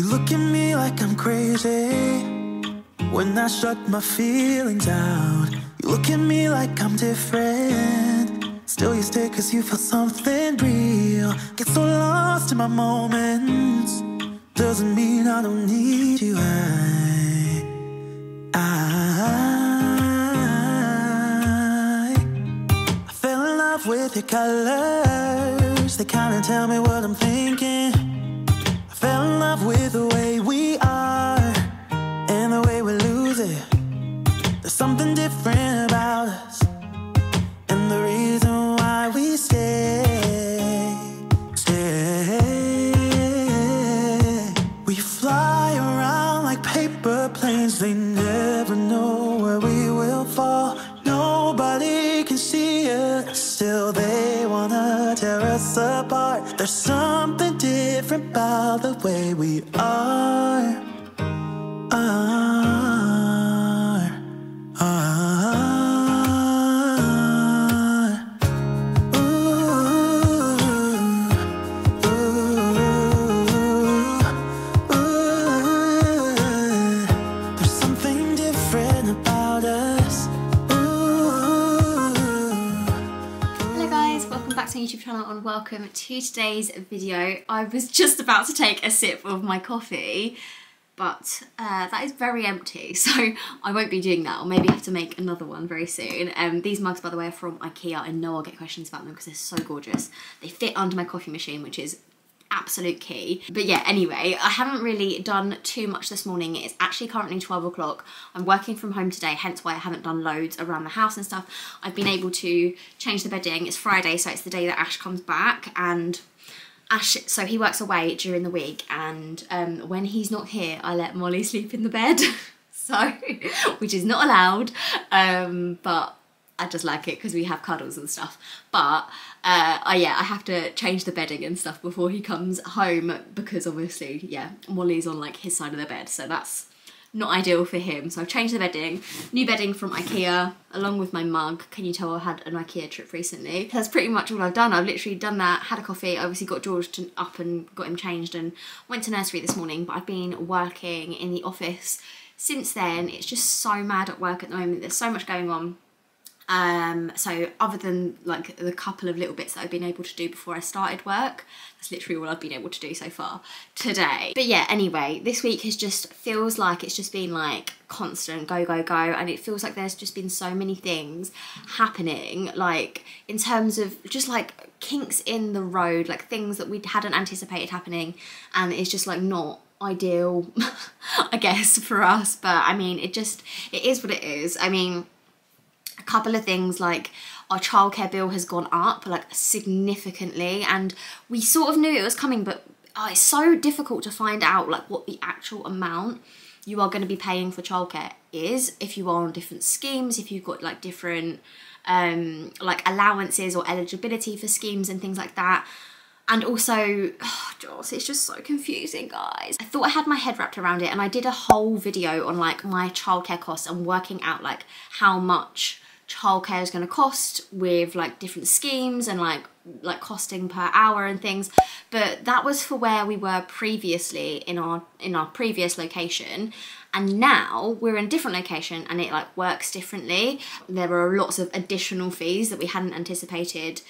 You look at me like I'm crazy when I shut my feelings out. You look at me like I'm different, still you stay cause you feel something real. Get so lost in my moments, doesn't mean I don't need you. I fell in love with your colors, they kinda tell me what I'm thinking. Fell in love with the way we are and the way we lose it. There's something different about us and the reason why we stay. We fly around like paper planes, they never know where we will fall. Nobody can see us, still they wanna tear us apart. There's something different about the way we are. Ooh, ooh, ooh. There's something different about us. Ooh. Hello guys, welcome back to my YouTube channel and welcome to today's video. I was just about to take a sip of my coffee, but that is very empty, so I won't be doing that, or maybe have to make another one very soon. These mugs, by the way, are from IKEA. I know I'll get questions about them because they're so gorgeous. They fit under my coffee machine, which is absolute key. But yeah, anyway, I haven't really done too much this morning. It's actually currently 12 o'clock. I'm working from home today, hence why I haven't done loads around the house and stuff. I've been able to change the bedding. It's Friday, so it's the day that Ash comes back, and Ash, so he works away during the week, and when he's not here, I let Molly sleep in the bed, so, which is not allowed, but I just like it because we have cuddles and stuff. But yeah, I have to change the bedding and stuff before he comes home because obviously, yeah, Molly's on like his side of the bed, so that's not ideal for him. So I've changed the bedding, new bedding from IKEA, along with my mug. Can you tell I had an IKEA trip recently? That's pretty much all I've done. I've literally done that, had a coffee, obviously got George up and got him changed and went to nursery this morning, but I've been working in the office since then. It's just so mad at work at the moment. There's so much going on. So other than like the couple of little bits that I've been able to do before I started work, that's literally all I've been able to do so far today. But yeah, anyway, this week has just feels like it's just been like constant go, go, go. And it feels like there's just been so many things happening, like in terms of just like kinks in the road, like things that we hadn't anticipated happening. And it's just like not ideal, I guess, for us. But I mean, it is what it is. I mean, a couple of things like our childcare bill has gone up like significantly, and we sort of knew it was coming, but it's so difficult to find out like what the actual amount you are going to be paying for childcare is if you are on different schemes, if you've got like different like allowances or eligibility for schemes and things like that. And also, oh, Joss, it's just so confusing, guys. I thought I had my head wrapped around it, and I did a whole video on like my childcare costs and working out like how much childcare is going to cost with like different schemes and like costing per hour and things. But that was for where we were previously in our previous location, and now we're in a different location and it like works differently. There are lots of additional fees that we hadn't anticipated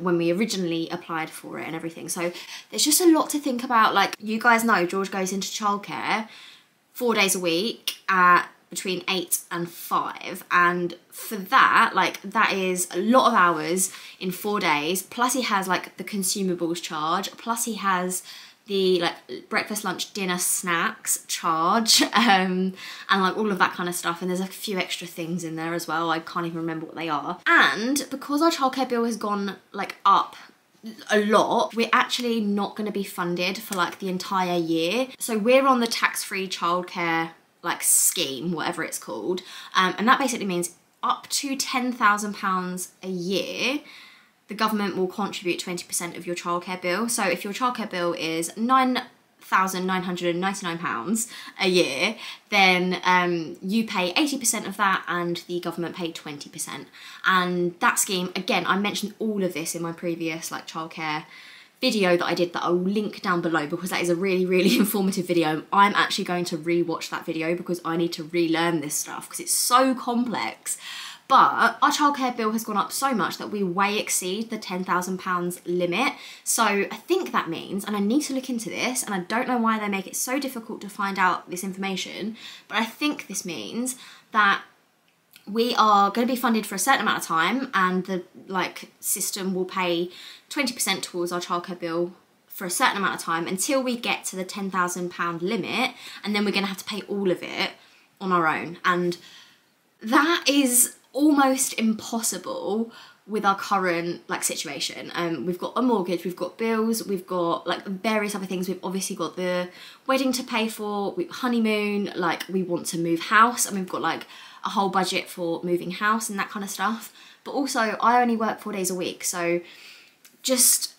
when we originally applied for it and everything. So there's just a lot to think about. Like, you guys know George goes into childcare 4 days a week at between 8 and 5, and for that, like, that is a lot of hours in 4 days, plus he has like the consumables charge, plus he has the like breakfast, lunch, dinner, snacks charge, and like all of that kind of stuff. And there's a few extra things in there as well, I can't even remember what they are. And because our childcare bill has gone like up a lot, we're actually not going to be funded for like the entire year, so we're on the tax-free childcare like scheme, whatever it's called, and that basically means up to £10,000 a year the government will contribute 20% of your childcare bill. So if your childcare bill is £9,999 a year, then you pay 80% of that and the government pay 20%. And that scheme, again, I mentioned all of this in my previous like childcare video that I did that I will link down below, because that is a really, really informative video. I'm actually going to re-watch that video because I need to relearn this stuff because it's so complex. But our childcare bill has gone up so much that we way exceed the £10,000 limit. So I think that means, and I need to look into this, and I don't know why they make it so difficult to find out this information, but I think this means that we are going to be funded for a certain amount of time, and the system will pay 20% towards our childcare bill for a certain amount of time until we get to the £10,000 limit, and then we're going to have to pay all of it on our own. And that is almost impossible with our current situation. We've got a mortgage, we've got bills, we've got various other things. We've obviously got the wedding to pay for, honeymoon, we want to move house, and we've got a whole budget for moving house and that kind of stuff. But also I only work 4 days a week, so just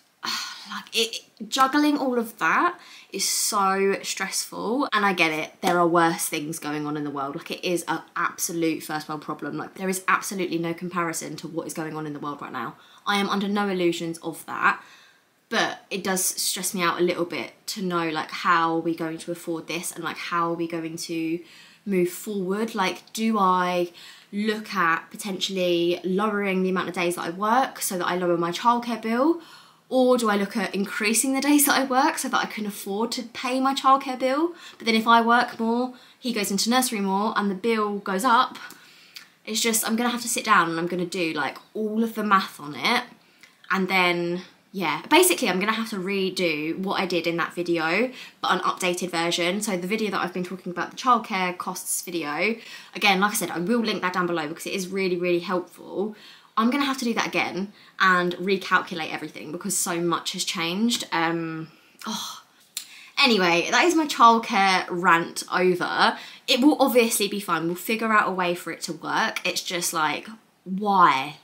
juggling all of that is so stressful. And I get it, there are worse things going on in the world. It is an absolute first world problem. There is absolutely no comparison to what is going on in the world right now. I am under no illusions of that, but it does stress me out a little bit to know how are we going to afford this, and how are we going to move forward. Do I look at potentially lowering the amount of days that I work so that I lower my childcare bill? Or do I look at increasing the days that I work so that I can afford to pay my childcare bill? But then if I work more, he goes into nursery more and the bill goes up. It's just, I'm going to have to sit down and I'm going to do all of the math on it. And then, yeah, basically I'm going to have to redo what I did in that video, but an updated version. So the video that I've been talking about, the childcare costs video, again, like I said, I will link that down below because it is really, really helpful. I'm going to have to do that again and recalculate everything because so much has changed. Anyway, that is my childcare rant over. It will obviously be fine. We'll figure out a way for it to work. It's just why?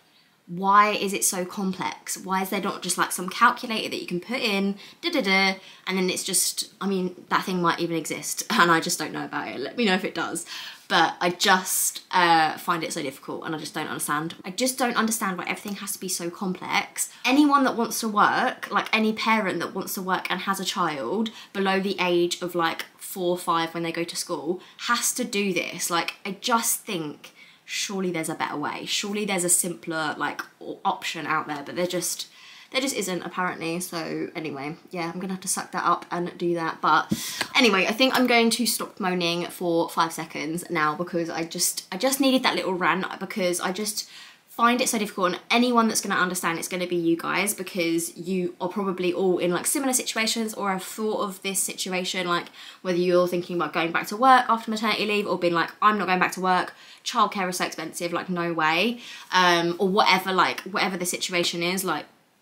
Why is it so complex? Why is there not just some calculator that you can put in, and then it's just, that thing might even exist and I just don't know about it. Let me know if it does. But I just find it so difficult and I just don't understand. I just don't understand why everything has to be so complex. Anyone that wants to work, any parent that wants to work and has a child below the age of 4 or 5 when they go to school has to do this. I just think, surely there's a better way. Surely there's a simpler option out there, but there just isn't apparently. So anyway, yeah, I'm gonna have to suck that up and do that. But anyway, I think I'm going to stop moaning for 5 seconds now because I just needed that little rant because I just find it so difficult, and anyone that's gonna understand it's gonna be you guys, because you are probably all in similar situations or have thought of this situation, whether you're thinking about going back to work after maternity leave or being I'm not going back to work, childcare is so expensive, no way, or whatever, whatever the situation is.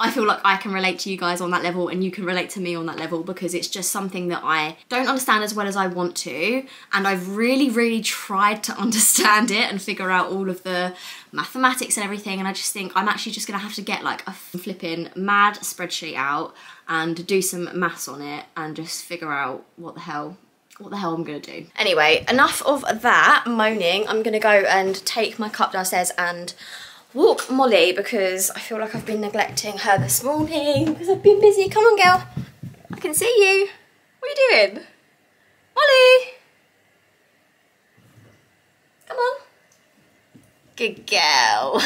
I feel I can relate to you guys on that level and you can relate to me on that level because it's just something that I don't understand as well as I want to, and I've really, really tried to understand it and figure out all of the mathematics and everything, and I just think I'm actually just gonna have to get a flipping mad spreadsheet out and do some maths on it and just figure out what the hell I'm gonna do. Anyway, enough of that moaning. I'm gonna go and take my cup downstairs and walk Molly because I feel I've been neglecting her this morning because I've been busy. Come on, girl. I can see you. What are you doing? Molly! Come on. Good girl.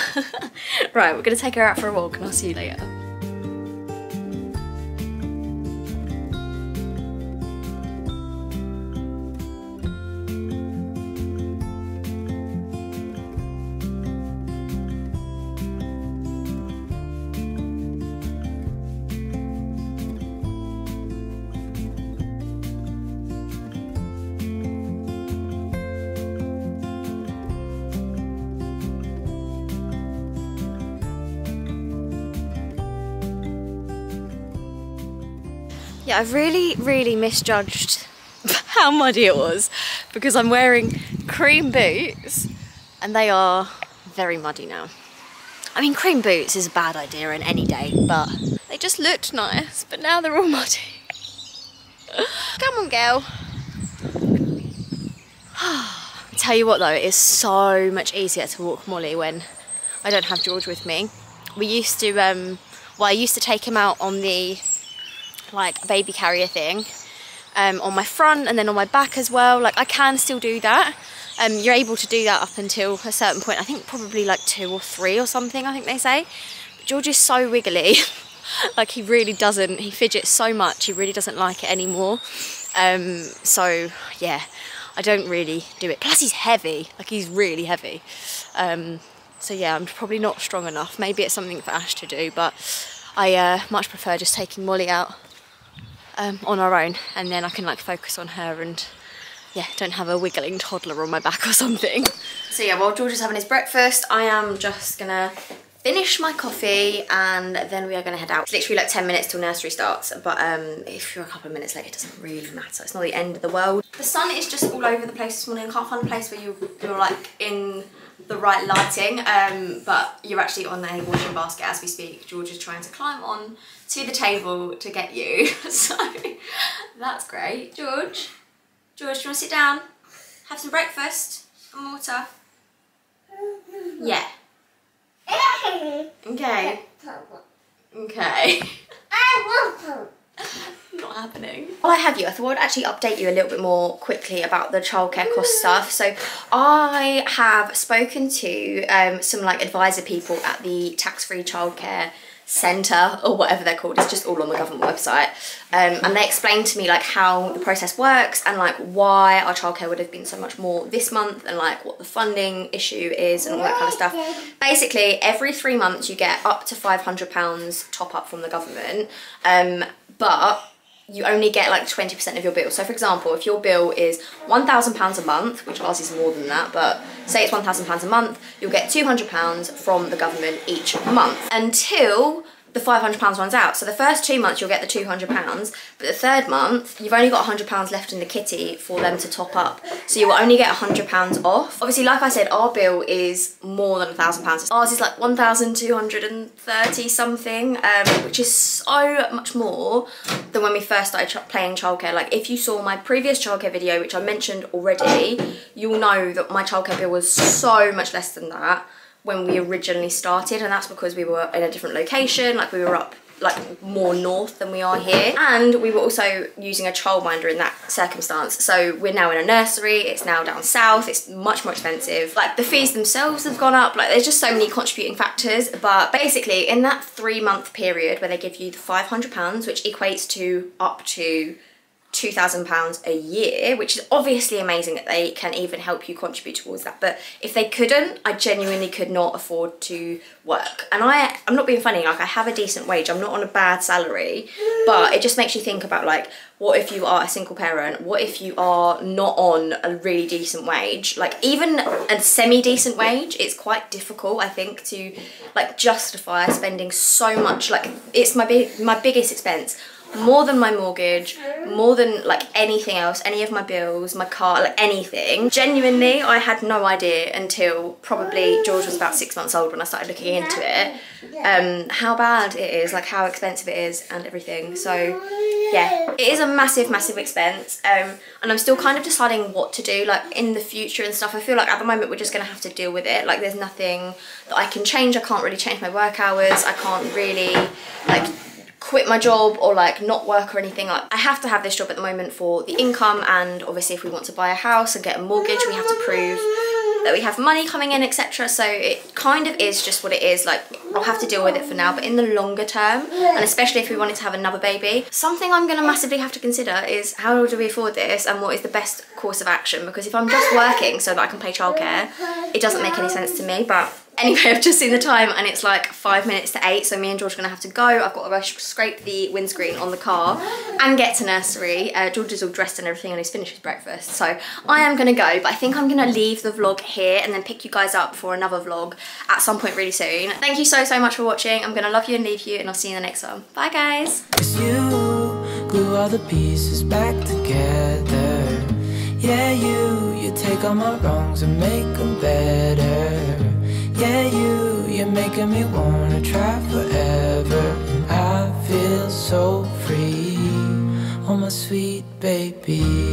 Right, we're going to take her out for a walk and I'll see you later. Yeah, I've really, really misjudged how muddy it was because I'm wearing cream boots and they are very muddy now. I mean, cream boots is a bad idea in any day, but they just looked nice, but now they're all muddy. Come on, girl. I tell you what though, it is so much easier to walk Molly when I don't have George with me. I used to take him out on the like a baby carrier thing on my front and then on my back as well. Like I can still do that. You're able to do that up until a certain point. I think probably like 2 or 3 or something, I think they say. But George is so wiggly. Like he really doesn't, he fidgets so much, he really doesn't like it anymore. So yeah, I don't really do it. Plus he's heavy, like he's really heavy. So yeah, I'm probably not strong enough. Maybe it's something for Ash to do, but I much prefer just taking Molly out on our own, and then I can like focus on her and yeah, don't have a wiggling toddler on my back or something. So yeah, while George is having his breakfast, I am just gonna finish my coffee and then we are gonna head out. It's literally like 10 minutes till nursery starts, but if you're a couple of minutes late, it doesn't really matter. It's not the end of the world. The sun is just all over the place this morning. I can't find a place where you're like in the right lighting, but you're actually on the washing basket as we speak. George is trying to climb on to the table to get you, so that's great. George, do you want to sit down? Have some breakfast and water? Yeah. Okay. Okay. Not happening. While I have you, I thought I'd actually update you a little bit more quickly about the childcare cost stuff. So I have spoken to some like advisor people at the tax-free childcare centre or whatever they're called. It's just all on the government website, and they explained to me like how the process works and like why our childcare would have been so much more this month and like what the funding issue is and all that kind of stuff. Basically every 3 months you get up to £500 top up from the government, but you only get like 20% of your bill. So for example, if your bill is £1,000 a month, which ours is more than that, but say it's £1,000 a month, you'll get £200 from the government each month until the £500 runs out. So the first 2 months you'll get the £200, but the third month you've only got £100 left in the kitty for them to top up. So you will only get £100 off. Obviously, like I said, our bill is more than £1,000. Ours is like 1,230 something, which is so much more than when we first started paying childcare. Like if you saw my previous childcare video, which I mentioned already, you'll know that my childcare bill was so much less than that when we originally started, and that's because we were in a different location. Like we were up like more north than we are here, and we were also using a childminder in that circumstance. So we're now in a nursery, it's now down south, it's much more expensive. Like the fees themselves have gone up, like there's just so many contributing factors. But basically in that 3 month period where they give you the £500, which equates to up to £2,000 a year, which is obviously amazing that they can even help you contribute towards that. But if they couldn't, I genuinely could not afford to work. And I'm not being funny, like I have a decent wage, I'm not on a bad salary, but it just makes you think about like, what if you are a single parent? What if you are not on a really decent wage? Like even a semi-decent wage, it's quite difficult, I think, to like justify spending so much. Like it's my biggest expense. More than my mortgage, more than like anything else, any of my bills, my car, like anything. Genuinely, I had no idea until probably George was about 6 months old when I started looking into it, how bad it is, like how expensive it is and everything. So yeah, it is a massive, massive expense. And I'm still kind of deciding what to do like in the future and stuff. I feel like at the moment we're just gonna have to deal with it. Like there's nothing that I can change. I can't really change my work hours. I can't really like quit my job or like not work or anything. Like I have to have this job at the moment for the income, and obviously if we want to buy a house and get a mortgage, we have to prove that we have money coming in, etc. So it kind of is just what it is. Like I'll have to deal with it for now, but in the longer term, and especially if we wanted to have another baby, something I'm gonna massively have to consider is how do we afford this and what is the best course of action. Because if I'm just working so that I can pay childcare, it doesn't make any sense to me. But anyway, I've just seen the time and it's like 5 minutes to 8, so me and George are gonna have to go. I've got to rush, scrape the windscreen on the car and get to nursery. George is all dressed and everything and he's finished his breakfast. So I am gonna go, but I think I'm gonna leave the vlog here and then pick you guys up for another vlog at some point really soon. Thank you so, so much for watching. I'm gonna love you and leave you, and I'll see you in the next one. Bye guys. You glue all the pieces back together. Yeah, you take all my wrongs and make them better. Yeah, you're making me wanna try forever. I feel so free, oh my sweet baby.